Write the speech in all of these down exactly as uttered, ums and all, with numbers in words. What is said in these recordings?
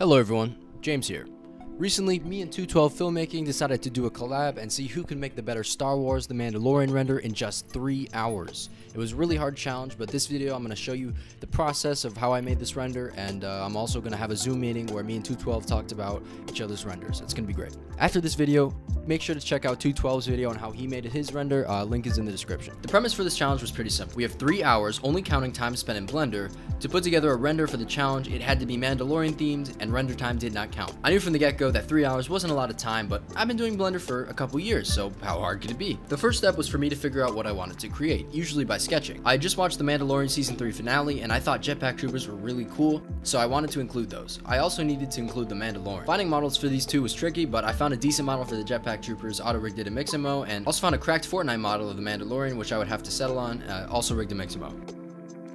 Hello everyone, James here. Recently, me and two twelve Filmmaking decided to do a collab and see who can make the better Star Wars The Mandalorian render in just three hours. It was a really hard challenge, but this video I'm going to show you the process of how I made this render, and uh, I'm also going to have a Zoom meeting where me and two twelve talked about each other's renders. It's going to be great. After this video, make sure to check out two twelve's video on how he made his render. Uh, link is in the description. The premise for this challenge was pretty simple. We have three hours, only counting time spent in Blender, to put together a render for the challenge. It had to be Mandalorian themed, and render time did not count. I knew from the get-go that three hours wasn't a lot of time, but I've been doing Blender for a couple years, so how hard could it be? The first step was for me to figure out what I wanted to create, usually by sketching. I had just watched the Mandalorian Season three finale, and I thought Jetpack Troopers were really cool, so I wanted to include those. I also needed to include the Mandalorian. Finding models for these two was tricky, but I found a decent model for the Jetpack Troopers, auto-rigged it in Mixamo, and also found a cracked Fortnite model of the Mandalorian, which I would have to settle on, uh, also rigged in Mixamo.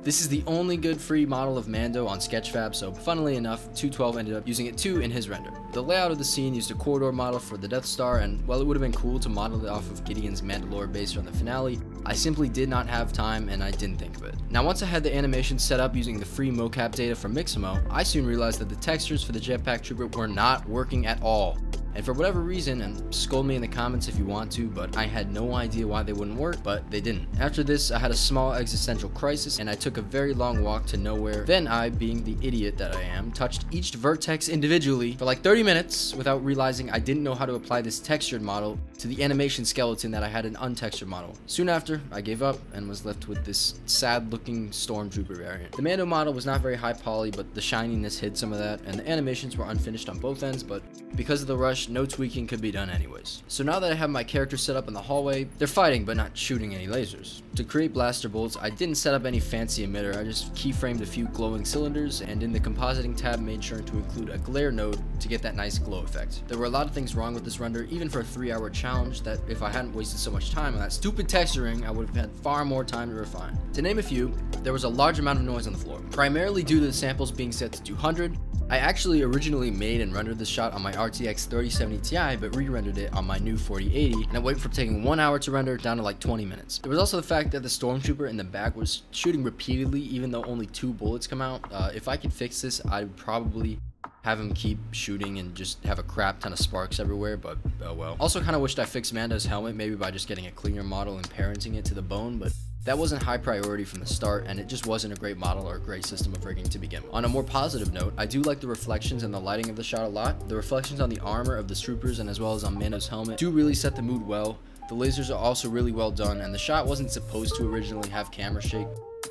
This is the only good free model of Mando on Sketchfab, so funnily enough, two twelve ended up using it too in his render. The layout of the scene used a corridor model for the Death Star, and while it would have been cool to model it off of Gideon's Mandalore based on the finale, I simply did not have time and I didn't think of it. Now once I had the animation set up using the free mocap data from Mixamo, I soon realized that the textures for the Jetpack Trooper were not working at all. And for whatever reason, and scold me in the comments if you want to, but I had no idea why they wouldn't work, but they didn't. After this, I had a small existential crisis, and I took a very long walk to nowhere. Then I, being the idiot that I am, touched each vertex individually for like thirty minutes without realizing I didn't know how to apply this textured model to the animation skeleton that I had an untextured model. Soon after, I gave up and was left with this sad-looking Stormtrooper variant. The Mando model was not very high poly, but the shininess hid some of that, and the animations were unfinished on both ends, but because of the rush, no tweaking could be done anyways. So now that I have my character set up in the hallway, they're fighting but not shooting any lasers. To create blaster bolts, I didn't set up any fancy emitter, I just keyframed a few glowing cylinders, and in the compositing tab made sure to include a glare node to get that nice glow effect. There were a lot of things wrong with this render, even for a three hour challenge, that if I hadn't wasted so much time on that stupid texturing, I would have had far more time to refine. To name a few, there was a large amount of noise on the floor, primarily due to the samples being set to two hundred. I actually originally made and rendered this shot on my R T X thirty seventy T I, but re-rendered it on my new forty eighty, and I went from taking one hour to render down to like twenty minutes. There was also the fact that the Stormtrooper in the back was shooting repeatedly, even though only two bullets come out. Uh, if I could fix this, I'd probably have him keep shooting and just have a crap ton of sparks everywhere, but oh well. Also kind of wished I fixed Mando's helmet, maybe by just getting a cleaner model and parenting it to the bone, but that wasn't high priority from the start, and it just wasn't a great model or a great system of rigging to begin with. On a more positive note, I do like the reflections and the lighting of the shot a lot. The reflections on the armor of the troopers and as well as on Mando's helmet do really set the mood well. The lasers are also really well done, and the shot wasn't supposed to originally have camera shake,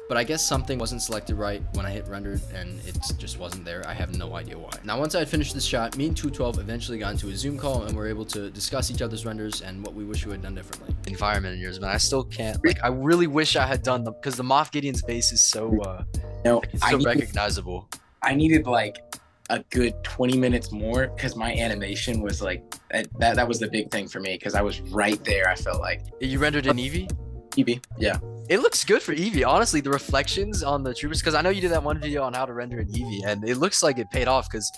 but I guess something wasn't selected right when I hit rendered, and it just wasn't there. I have no idea why. Now once I had finished this shot, me and two twelve eventually got into a Zoom call and were able to discuss each other's renders and what we wish we had done differently. Environment in yours, but I still can't. Like, I really wish I had done them, because the Moff Gideon's face is so, uh, no, like, it's so I needed, recognizable. I needed like a good twenty minutes more, because my animation was like, that, that was the big thing for me, because I was right there, I felt like. You rendered an Eevee? Eevee, yeah. It looks good for Eevee, honestly. The reflections on the troopers, because I know you did that one video on how to render an Eevee, and it looks like it paid off, because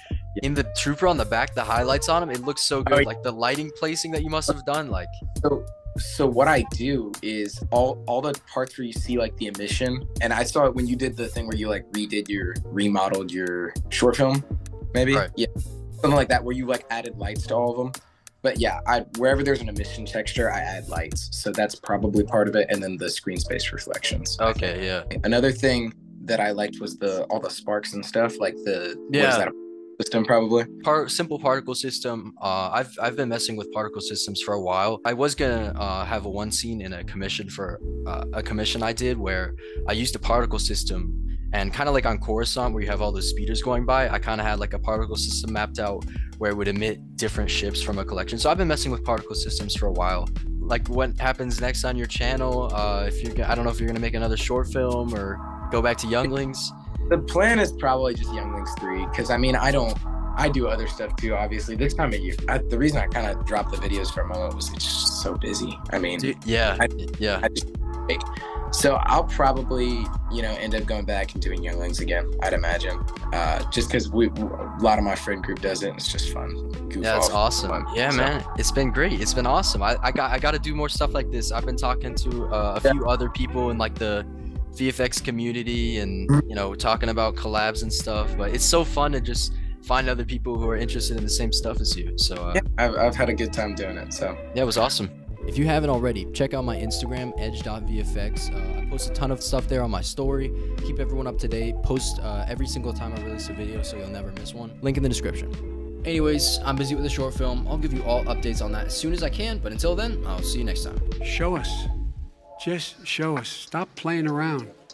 in the trooper on the back, the highlights on him, it looks so good. Like the lighting placing that you must have done, like. So, so what I do is all all the parts where you see like the emission, and I saw it when you did the thing where you like redid your remodeled your short film, maybe, right. Yeah, something like that, where you like added lights to all of them. But yeah, I, wherever there's an emission texture, I add lights. So that's probably part of it. And then the screen space reflections. Okay, yeah. Another thing that I liked was the all the sparks and stuff, like the yeah. What is that? System probably Part, simple particle system. uh I've, I've been messing with particle systems for a while. I was gonna uh have a one scene in a commission for uh, a commission I did where I used a particle system, and kind of like on Coruscant where you have all those speeders going by, I kind of had like a particle system mapped out where it would emit different ships from a collection. So I've been messing with particle systems for a while. Like what happens next on your channel, uh if you're I don't know if you're gonna make another short film or go back to Younglings. The plan is probably just Younglings three, because I mean, I don't, I do other stuff too, obviously. This time of year, I, the reason I kind of dropped the videos for a moment was it's just so busy. I mean, Dude, yeah, I, yeah. I just, like, so I'll probably, you know, end up going back and doing Younglings again, I'd imagine, uh, just because we, a lot of my friend group does it, and it's just fun. Goof yeah, that's awesome. Fun. Yeah, so, man, it's been great. It's been awesome. I, I got, I got to do more stuff like this. I've been talking to uh, a yeah. few other people in like the V F X community, and you know, talking about collabs and stuff, but it's so fun to just find other people who are interested in the same stuff as you. So uh, yeah, I've, I've had a good time doing it. So yeah, it was awesome. If you haven't already, check out my Instagram, edge dot v f x. Uh, I post a ton of stuff there on my story. Keep everyone up to date. Post uh, every single time I release a video, so you'll never miss one. Link in the description. Anyways, I'm busy with a short film. I'll give you all updates on that as soon as I can. But until then, I'll see you next time. Show us. Just show us. Stop playing around.